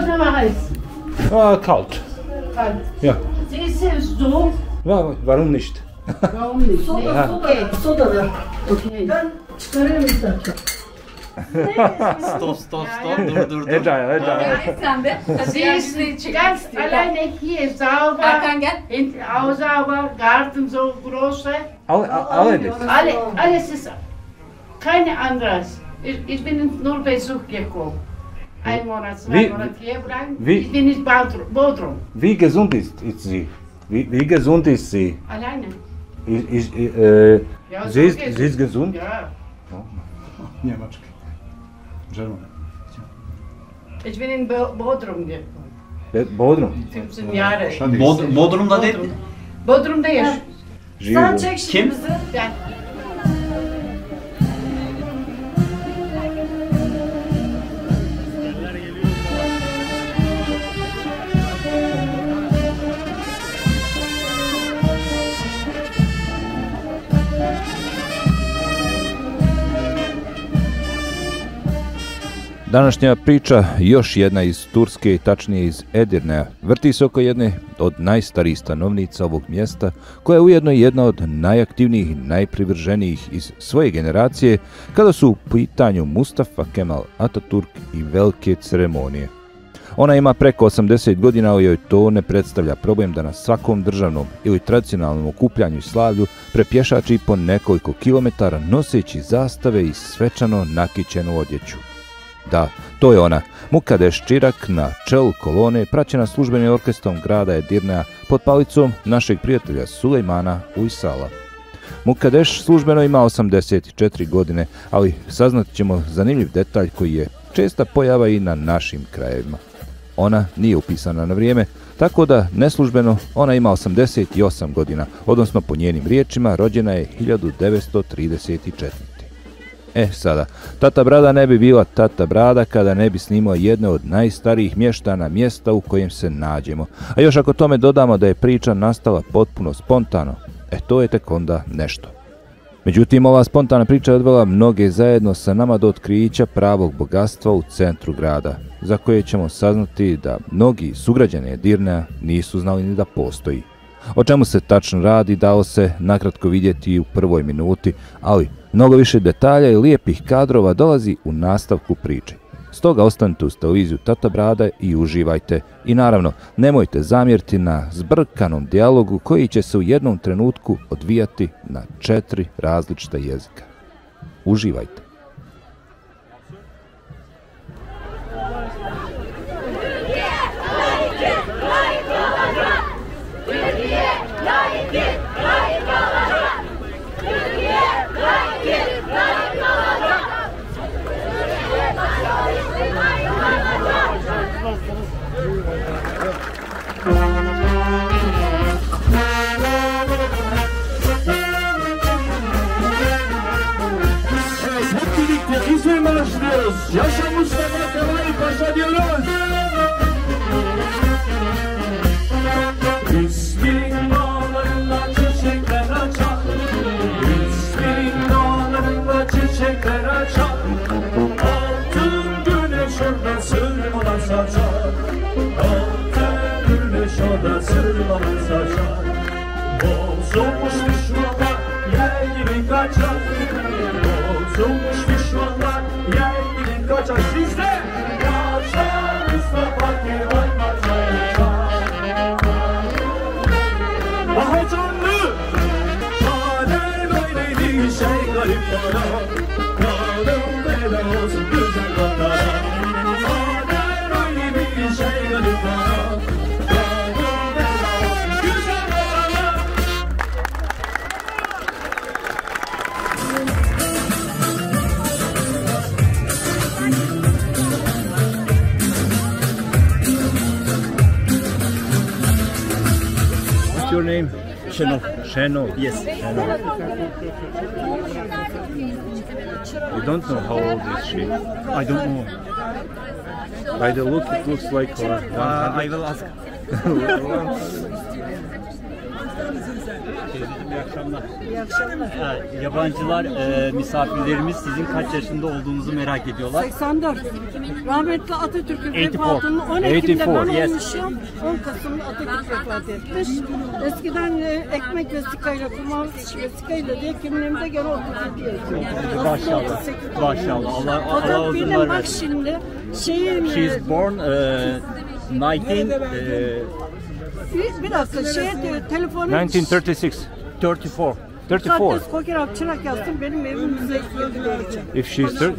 to nama heiß? Kalt. Kalt? Ja. Ist es so? Ja, warum nicht? Warum nicht? Soda, soda. Okay. Ben çıkarıyorum istersen. Stop, dur. Eda, siehst du, ganz alleine hier sauber. Auch sauber, Garten so groß. Alles ist keine anderes. Ich bin nur Besuch gekommen. Ein Monat, zwei Monate hier bleiben. Ich bin in Bodrum. Wie gesund ist sie? Wie gesund ist sie? Alleine. Sie ist gesund? Ja. Niemaczki. Germany. Ich bin in Bodrum gekommen. Bodrum? 15 Jahre. Bodrum'da değil mi? Bodrum'da yaşıyor. Sen çek şimdi bizi. Ben. Današnja priča, još jedna iz Turske, tačnije iz Edirneja, vrti se oko jedne od najstarijih stanovnica ovog mjesta, koja je ujedno jedna od najaktivnijih i najprivrženijih iz svoje generacije, kada su u pitanju Mustafa Kemal Atatürk i velike ceremonije. Ona ima preko 80 godina, joj to ne predstavlja problem da na svakom državnom ili tradicionalnom okupljanju i slavlju prepješači po nekoliko kilometara noseći zastave i svečano nakićenu odjeću. Da, to je ona, Mukaddes Çırak na čelu kolone praćena službenim orkestrom grada Edirneja pod palicom našeg prijatelja Sulejmana Uysala. Mukaddes službeno ima 84 godine, ali saznat ćemo zanimljiv detalj koji je česta pojava i na našim krajevima. Ona nije upisana na vrijeme, tako da neslužbeno ona ima 88 godina, odnosno po njenim riječima rođena je 1934. Sada, Tata Brada ne bi bila Tata Brada kada ne bi snimao jedne od najstarijih mještana mjesta u kojem se nađemo. A još ako tome dodamo da je priča nastala potpuno spontano, to je tek onda nešto. Međutim, ova spontana priča je odvela mnoge zajedno sa nama do otkrića pravog bogatstva u centru grada, za koje ćemo saznati da mnogi sugrađani Edirneja nisu znali ni da postoji. O čemu se tačno radi dao se nakratko vidjeti u prvoj minuti, ali mnogo više detalja i lijepih kadrova dolazi u nastavku priče. Stoga ostanite uz televiziju Tata Brada i uživajte. I naravno, nemojte zamjeriti na zbrkanom dijalogu koji će se u jednom trenutku odvijati na 4 različita jezika. Uživajte! Yaşa Mustafa Kemal Paşa diyoruz. İzmir'in dağlarında çiçekler açar. İzmir'in dağlarında çiçekler açar. Altın güneş orada sırmalar saçar. Altın güneş orada sırmalar saçar. Bozulmuş düşmanlar yer gibi kaçar. Bozulmuş düşmanlar yer gibi kaçar. Sizde yaşa Mustafa Kemal Paşa. Daha canlı hale böyleydi şey garip bana. Kanım bela olsun güzel bana. Hale böyleydi şey garip bana. Kanım bela olsun güzel bana. Your name? Şenol. Şenol. Yes. Şenol. You don't know how old is she? I don't know. By the look, it looks like 100. I will ask. İyi akşamlar. İyi akşamlar. Yabancılar, misafirlerimiz sizin kaç yaşında olduğunuzu merak ediyorlar. 84. Rahmetli Atatürk'ün vefatını 10 Ekim'de ben olmuşum. 10 Kasım'da Atatürk vefat etmiş. Eskiden ekmek vesikayla, kumar vesikayla diye kimliğimde gene 32 yazıyor. Maşallah. Maşallah. Allah uzun ömür versin. Bak şimdi şeyin... She's born 1936. 34. Mukaddes Çırak yazsın, benim evimize geldi. If she's 30,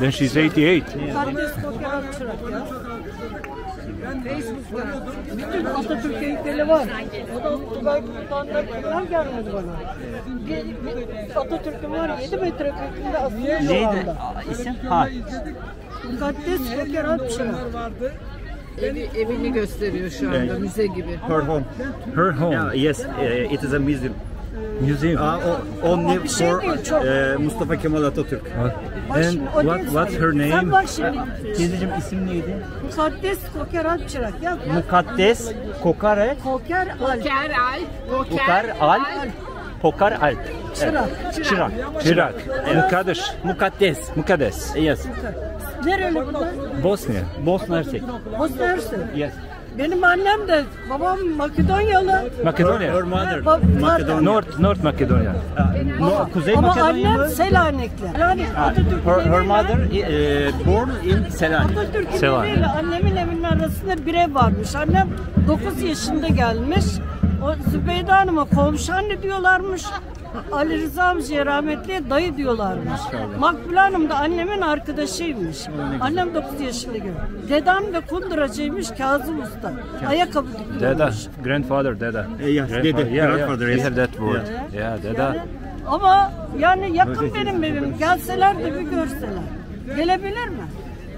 then she's 88. Mukaddes Çırak yaz. Ben Facebook'ta bütün Atatürk keyifleri var. O da Tugay Kurtan'dakiler gelmedi bana. Atatürk'ün var 7 metre kökünde asılıyor şu anda. İsim? Ha. Mukaddes Çırak vardı. Evini gösteriyor şu anda, müze gibi. Her home. Her home. Yeah, yes, it is a museum. Museum. Only for Mustafa Kemal Atatürk. And what's her name? Teyzeciğim, isim neydi? Mukaddes Kokeral Çırak. Mukaddes Kokeral. Kokeral. Çırak. Çırak. Mukaddes. Mukaddes. Mukaddes. Yes. Nereli bunlar? Bosna. Bosna Hersek. Bosna Hersek. Yes. Benim annem de, babam Makedonyalı. Makedonya. Her mother. Makedonya. North Makedonya. Kuzey Makedonya. Ama annem Selanikli. Her mother born in Selanik. Atatürk'ün eviyle annemin evinin arasında bir ev varmış. Annem 9 yaşında gelmiş. O Zübeyde Hanım'a komşu anne diyorlarmış. Ali Rıza amcaya rahmetliye dayı diyorlarmış. Makbule Hanım da annemin arkadaşıymış. Annem 9 yaşında gibi. Dedem de kunduracıymış, Kazım Usta. Ayakkabı dikiyormuş. Deda, grandfather, deda. Yes, grandfather. We have that word. Yeah, deda. Ama yani yakın benim evim. Gelseler de bir görseler. Gelebilir mi?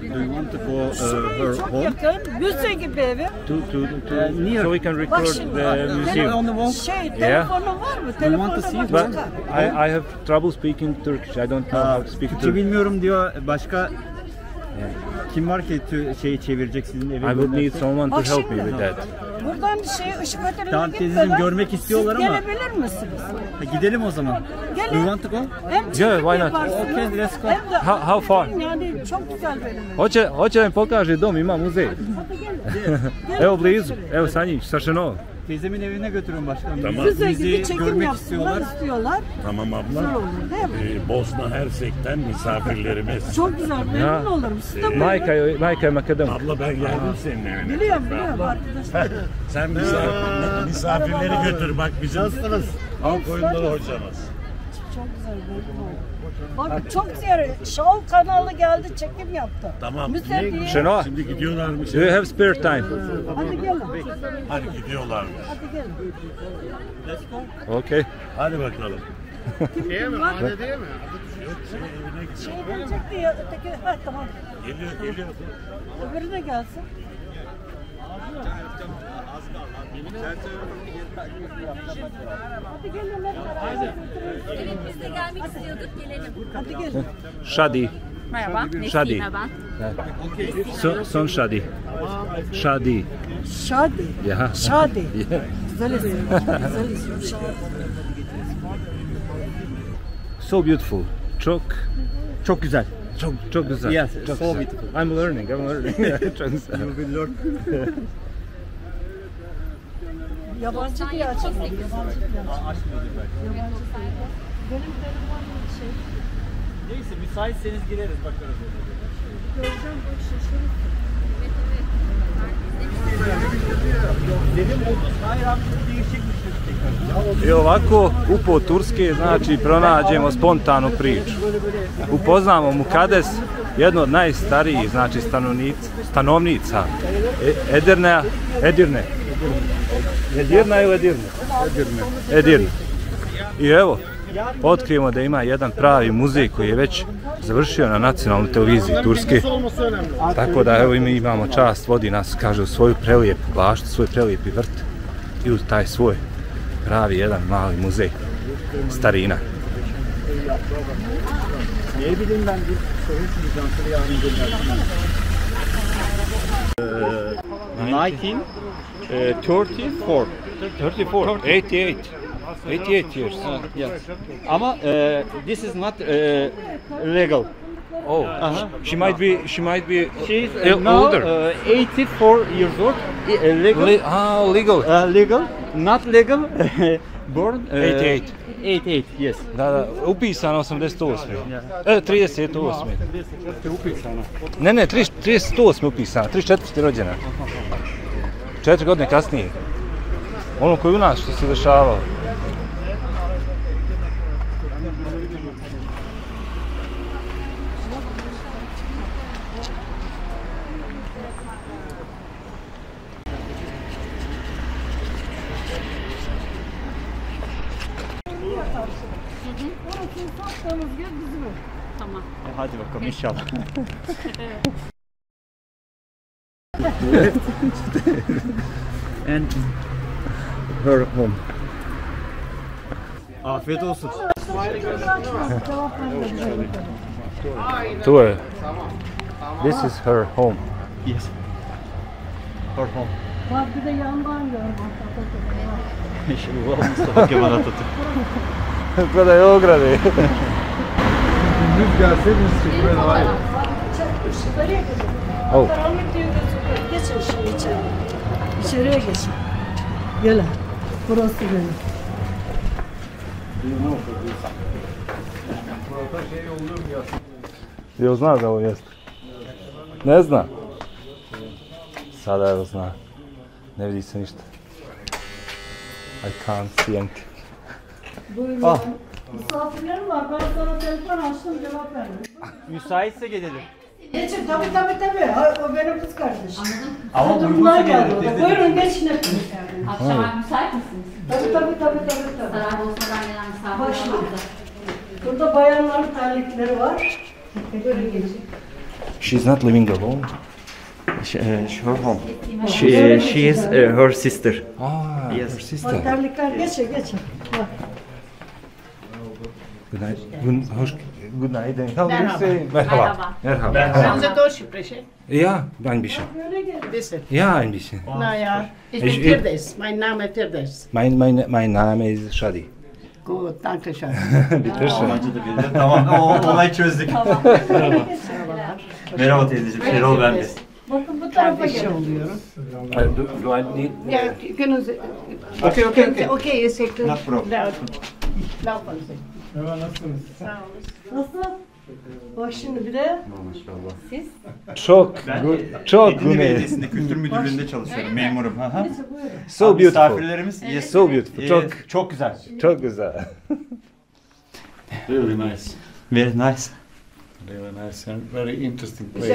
Do you want to go her home? Müze gibi evi. So we can record the museum. Telefonu var mı? Telefonu var. I have trouble speaking Turkish. I don't know how to speak Turkish. Bilmiyorum diyor. Başka kim var ki şeyi çevirecek sizin evinize? I would need someone to help me with that. Buradan ışık ötelerine gitmeden görmek istiyorlar ama gelebilir misiniz? Gidelim o zaman. Gelin. You want to go? Yeah, why not? Okay, let's go. How far? Yani çok güzel benim. Hoće da mi pokaže dom, ima muzej. Evo blizu, evo Sanjić, Saršanovo. Teyzemin evine götürün başkanım. Tamam. Bizi görmek istiyorlar. Tamam abla. Bosna Hersek'ten misafirlerimiz. Çok güzel, memnun olurum. Mayka'ya Makedon. Abla ben geldim senin evine. Biliyorum arkadaşlar. Sen misafirleri götür bak bizim. Nasılsınız? Avkoyunları hocamız. Çok güzel böyle. Bak çok güzel. Show kanalı geldi, çekim yaptı. Tamam. Şenol. Şimdi gidiyorlarmış. Do you have spare time? Hadi gelin. Hadi gidiyorlarmış. Hadi gelin. Let's go. Okay. Hadi bakalım. Değil mi? Hadi değil mi? Yok senin evine gidiyor. Şey gelecekti ya. Öteki. Ha tamam. Geliyor, geliyor. Öbürü de gelsin. Biz de gelmek istiyorduk, gelelim. Hadi gelin. Şadi. Merhaba. Şadi. Son Şadi. Şadi. Şadi. Şadi. Güzel isim. Güzel isim. Şadi. So beautiful. Çok güzel. Çok güzel. Yes, so beautiful. I'm learning. You will learn. Yabancı diye açık. Yabancı diye açık. Benim telefonum şey. Neyse müsaitseniz gireriz bakarız. Göreceğim bu şaşırır. Dedim 30 hayranlık değişikmişiz. I ovako u po turske znači pronađemo spontanu priču. Upoznamo Mukaddes, jedno od najstarijih znači stanovnica Edirne. Edirna ili Edirne? Edirne. I evo, otkrijemo da ima jedan pravi muzej koji je već završio na nacionalnoj televiziji Turske. Tako da evo mi imamo čast, vodi nas, kaže, u svoju prelijepu baštu, svoj prelijepi vrt i u taj svoj pravi jedan mali muzej starina. Ne bileyim ben bir sorun size yarın gönderdim. 1934, 88. It eight years. Yes. Ama this is not legal. Oh, she might be. She might be. She's now older. 84 years old. Legal. Legal. Legal. Not legal. Born 88. 88. Yes. Da, upisano 88. 38. Upisano. Ne, 38 upisano. 34 rođena. 4 godine kasnije. Ono koji u nas što se dešavalo. Tamam. Hadi bakalım inşallah. And her home. Afiyet olsun. Tour. This is her home. Yes. Her home. Bak bir de yandan gör bak. Şimdi bu Mustafa Kemal Atatürk. Kada je ograde. Rüzgar sevmişti böyle havayı. Oh. Geçin şimdi içeri. İçeriye geçin. Gelin. Burası benim. Burada şey olur mu yastık? Jel zna da ovo jeste? Ne zna. Sada evo zna. Ne vidi se ništa. I can't see anything. Buyurun. Ah. Misafirlerim var. Ben sana telefon açtım, cevap vermedim. Müsaitse gelelim. Geçin, tabii. O benim kız kardeşim. Ama uygunsa gelelim. Buyurun, geçin hepiniz. Akşama müsait misiniz? Tabii. Saraybosna'dan gelen misafirler vardı. Burada bayanların terlikleri var. Böyle geçin. She's not living alone. Her home. She is her sister. Yes, her sister. Terlikler geçin. Günaydın. Merhaba. Sen de doğru şüphesi. Ya, ben bir şey. Ja, ein bisschen. Na ja, ich bin Firdevs. Mein Name ist Firdevs. Mein Name ist Shadi. Gut, danke schön. Bitte schön. Tamam, olayı çözdük. Merhaba teyzeciğim, Şerol ben de. Bakın bu tarafa geliyorum. Okay, second. No problem. Merhaba, nasılsınız? Sağ olun. Nasıl? Bak şimdi bir de. Maşallah. Siz? Çok Edirne Belediyesi'nde Kültür Müdürlüğü'nde çalışıyorum, memurum. So beautiful. Misafirlerimiz. Yes, so beautiful. Çok güzel. Çok güzel. Very nice. Very nice and very interesting place.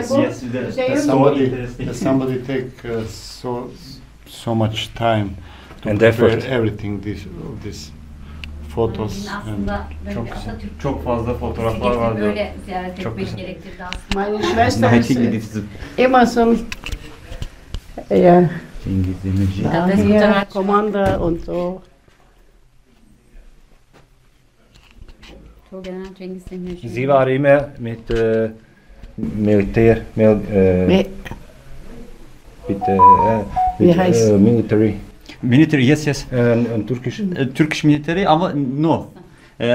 Yes, somebody take so much time to prepare everything this. Fotos. Aslında çok fazla fotoğraflar vardı. Böyle ziyaret etmek gerektirdi aslında. Meine Schwester ist immer so Kommanda und so. Sie war immer mit Militär military. Military, yes. Turkish military, ama no.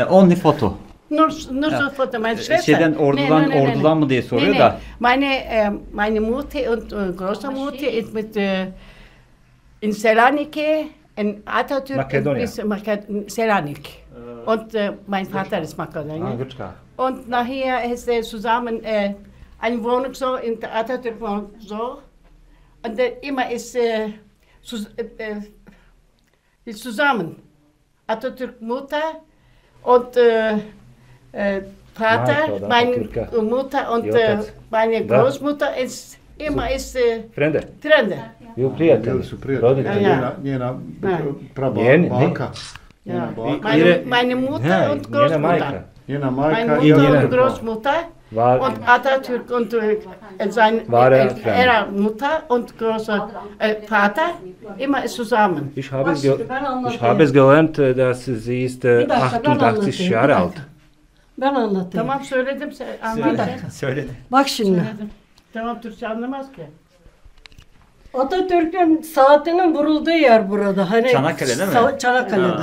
Only photo. Nur photo, my sister. Şeyden, ordudan mı diye soruyor da. Meine Mutter und Großmutter ist mit in Selanik'e, in Atatürk, in Selanik. Und mein Vater ist Makedonier. Und nachher ist zusammen eine Wohnung so, in Atatürk Wohnung so. Und immer ist zusammen. Atatürk Mutter und Vater, meine Mutter und meine Großmutter ist immer Fremde. Meine Mutter und Großmutter. Meine Großmutter und Atatürk und seine Mutter und großer Vater immer zusammen. Ich habe es gelernt, dass sie ist 88 Jahre alt. Ben anlatayım. Tamam söyledim. Söyledi. Bak şimdi. Tamam Türkçe anlamaz ki. Atatürk'ün saatinin vurulduğu yer burada. Hani Çanakkale değil mi? Çanakkale'de.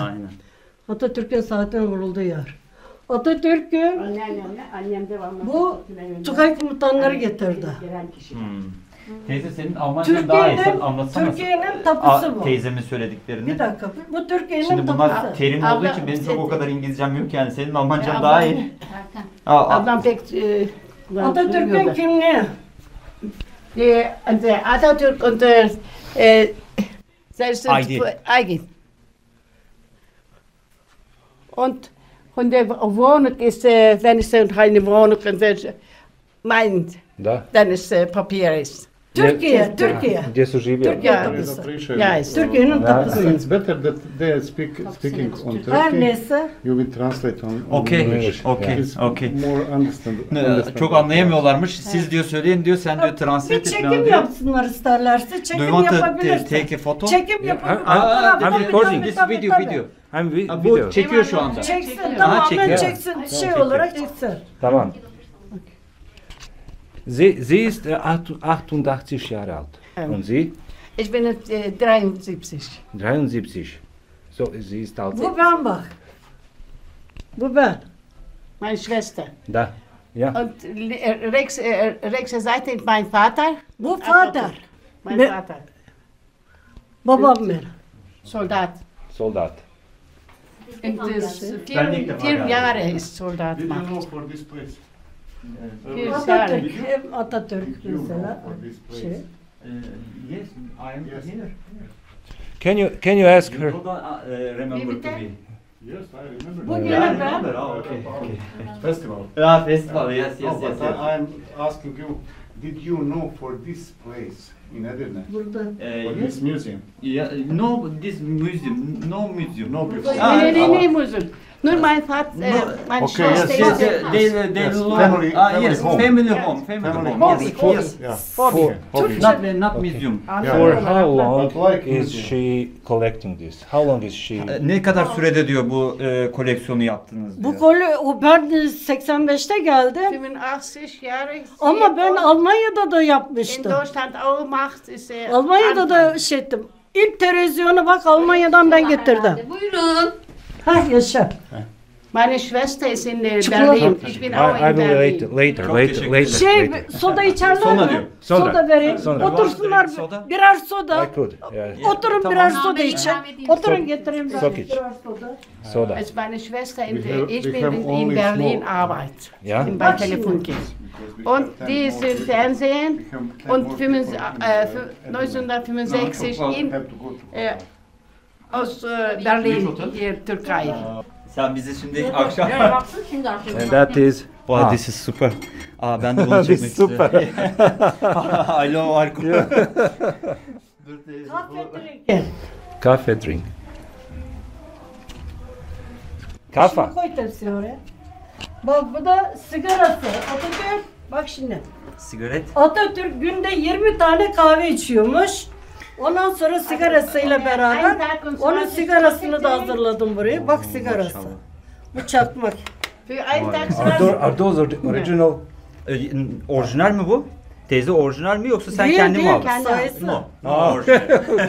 Atatürk'ün saatine vurulduğu yer. Atatürk'ün bu Tugay komutanları getirdi. Teyze senin Almanya'dan daha iyi anlatsana. Türkiye'nin tapusu bu. Teyzemin söylediklerini. Bir dakika. Bu Türkiye'nin tapusu. Şimdi bunlar tapusu. Terim olduğu için benim çok o kadar İngilizcem yok yani. Senin Almancan daha iyi. Ablam pek... Atatürk'ün kimliği. Atatürk und Aygin. Und der Wohnung ist, wenn es eine Wohnung meint, dann ist Papier ist. Türkiye, Türkiye. Türkiye'nin tapusu. It's better that they are speaking on Turkish. You will translate on English. Okay. More understand. Çok anlayamıyorlarmış. Siz diyor söyleyin diyor, sen diyor translate et. Bir çekim yapsınlar isterlerse. Çekim yapabilirsin. Take a photo. Çekim yapabilirsin. I'm recording this video. Bu çekiyor şu anda. Çeksin, tamamen çeksin. Şey olarak çeksin. Tamam. Sie ist 88 Jahre alt. Und Sie? Ich bin 73. 73. So, sie ist alt. Wo waren wir? Wo war? Meine Schwester. Da. Ja. Und rechte Seite ist mein Vater. Wo Vater? Mein Vater. Babam. Soldat. Soldat. Und 4 Jahre ist Soldatmacht. Atatürk, hem Atatürk mesela şey. Yes, I am here. Can you ask her? Remember to me. Yes, I remember. Bu gene ben. Okay. Festival. Ah, festival. Yes. I am asking you, did you know for this place in Edirne? For this museum. Yeah, no, this museum, no museum. Ne museum? Nur mein Vater, mein Schwester. Yes, family home. Not museum. For how long is she collecting this? How long is she? Ne kadar sürede diyor bu koleksiyonu yaptınız? Bu ben 85'te geldi. 85 Jahre. Ama ben Almanya'da da yapmıştım. Almanya'da da şey ettim. İlk televizyonu bak Almanya'dan ben getirdim. Buyurun. Hah yaşa. Meine Schwester ist in Berlin. Ich bin auch in Berlin. Later. Şey, soda içerler mi? Soda vereyim. Otursunlar birer soda. Oturun birer soda için. Oturun getireyim ben birer soda. Meine Schwester, ich bin in Berlin arbeit. Bei Telefonkind. Und die ist im Fernsehen. Und 1965 in aus Berlin, Türkei. Sen bizi şimdi akşam... And that is... Wow, this is super. Aa, ben de bunu çekmek istiyorum. Super. I love alcohol. Kafe drink. Kafa. Koy tepsini oraya. Bak bu da sigarası. Atatürk, bak şimdi. Sigaret. Atatürk günde 20 tane kahve içiyormuş. Ondan sonra sigarasıyla beraber onun sigarasını da hazırladım buraya. Bak sigarası. Bu çakmak. Are those original? Orijinal mi bu? Teyze orijinal mi yoksa sen kendin mi aldın? Değil, sayısı.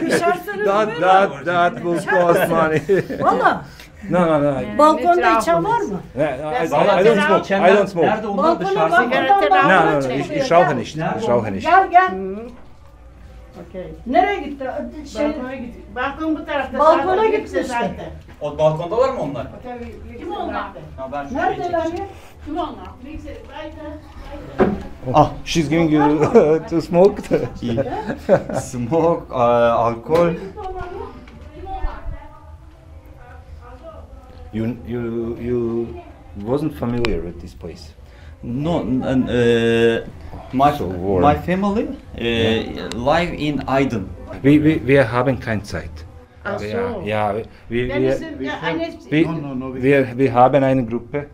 Pişerseniz böyle. That will cost money. Valla. No. Balkonda içen var mı? I don't smoke. Nerede onlar dışarısı? No. Gel. Okay. Nereye gitti? Balkona gitti. Balkon bu tarafta. Balkona gitti işte. O balkondalar mı onlar? Tabii. Kim onlar? Neredeler ya? Kim onlar? Ah, she's giving you to smoke. Smoke, alkol. You wasn't familiar with this place. No, and my family live in Aydın. We are having kind site. Yeah, we have eine Gruppe.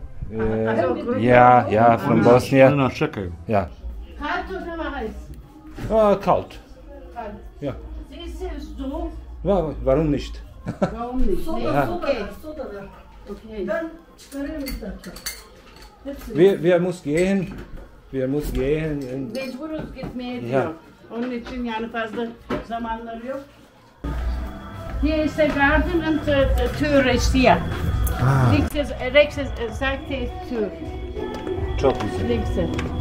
Yeah, from Bosnia. No, Czechia. Yeah. Kalt oder heiß? Kalt. Yeah. Ist es so? Warum nicht? Soda. Okay. Dann starren wir das. Wir müssen gehen. Mecburuz gitmeye diyor. Onun için yani fazla zamanları yok. Hier ist der Garten und Tür ist hier. Sagte Türk. Çok güzel.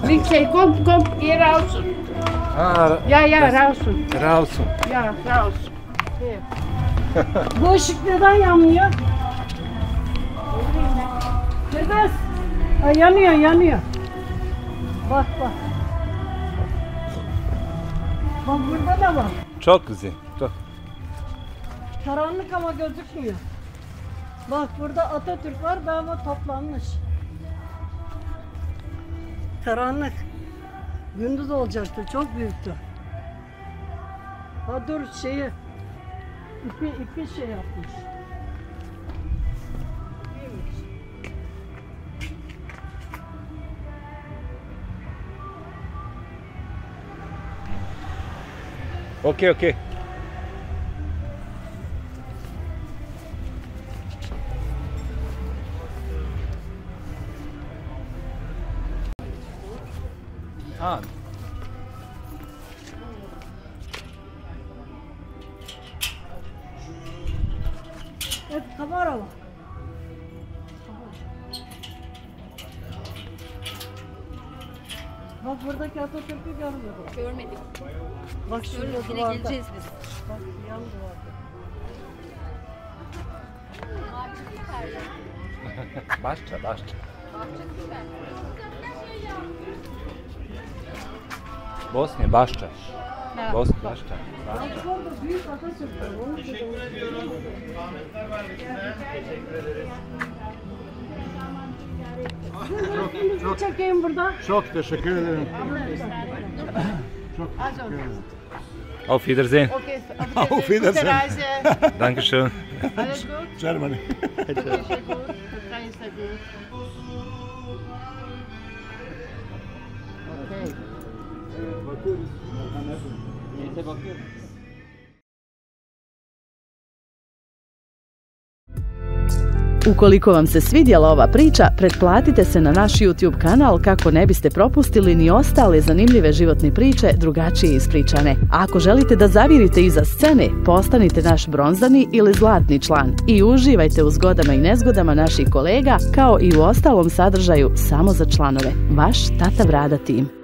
Rikse, kom, geh raus. Ya, rausun. Rausun. Ya, rausun. Bu ışık neden yanmıyor? Kırmızı. Yanıyor. Bak. Bak burada da var. Çok güzel. Karanlık ama gözükmüyor. Bak burada Atatürk var da ama toplanmış. Karanlık. Gündüz olacaktı. Çok büyüktü. Ha dur ipi şey yapmış. Büyümüş. Okey. Ha. Evet, kamera var. Bak buradaki Atatürk'ü görmedik. Görmedik. Bak şurada yine geleceğiz biz. Bak yan duvarda. Başça. Bosna Başça. Bosna. Büyük Atatürk'ü. Teşekkür ediyorum. Rahmetler var size. Teşekkür ederiz. Çok çekeyim burada. Çok teşekkür ederim. Çok teşekkür ederim. Auf Wiedersehen. Auf Wiedersehen. Dankeschön. Alles gut? Germany. Bakıyoruz. Neyse bakıyoruz. Ukoliko vam se svidjela ova priča, pretplatite se na naš YouTube kanal kako ne biste propustili ni ostale zanimljive životne priče drugačije ispričane. A ako želite da zavirite iza scene, postanite naš bronzani ili zlatni član i uživajte u zgodama i nezgodama naših kolega kao i u ostalom sadržaju samo za članove. Vaš Tata Brada tim.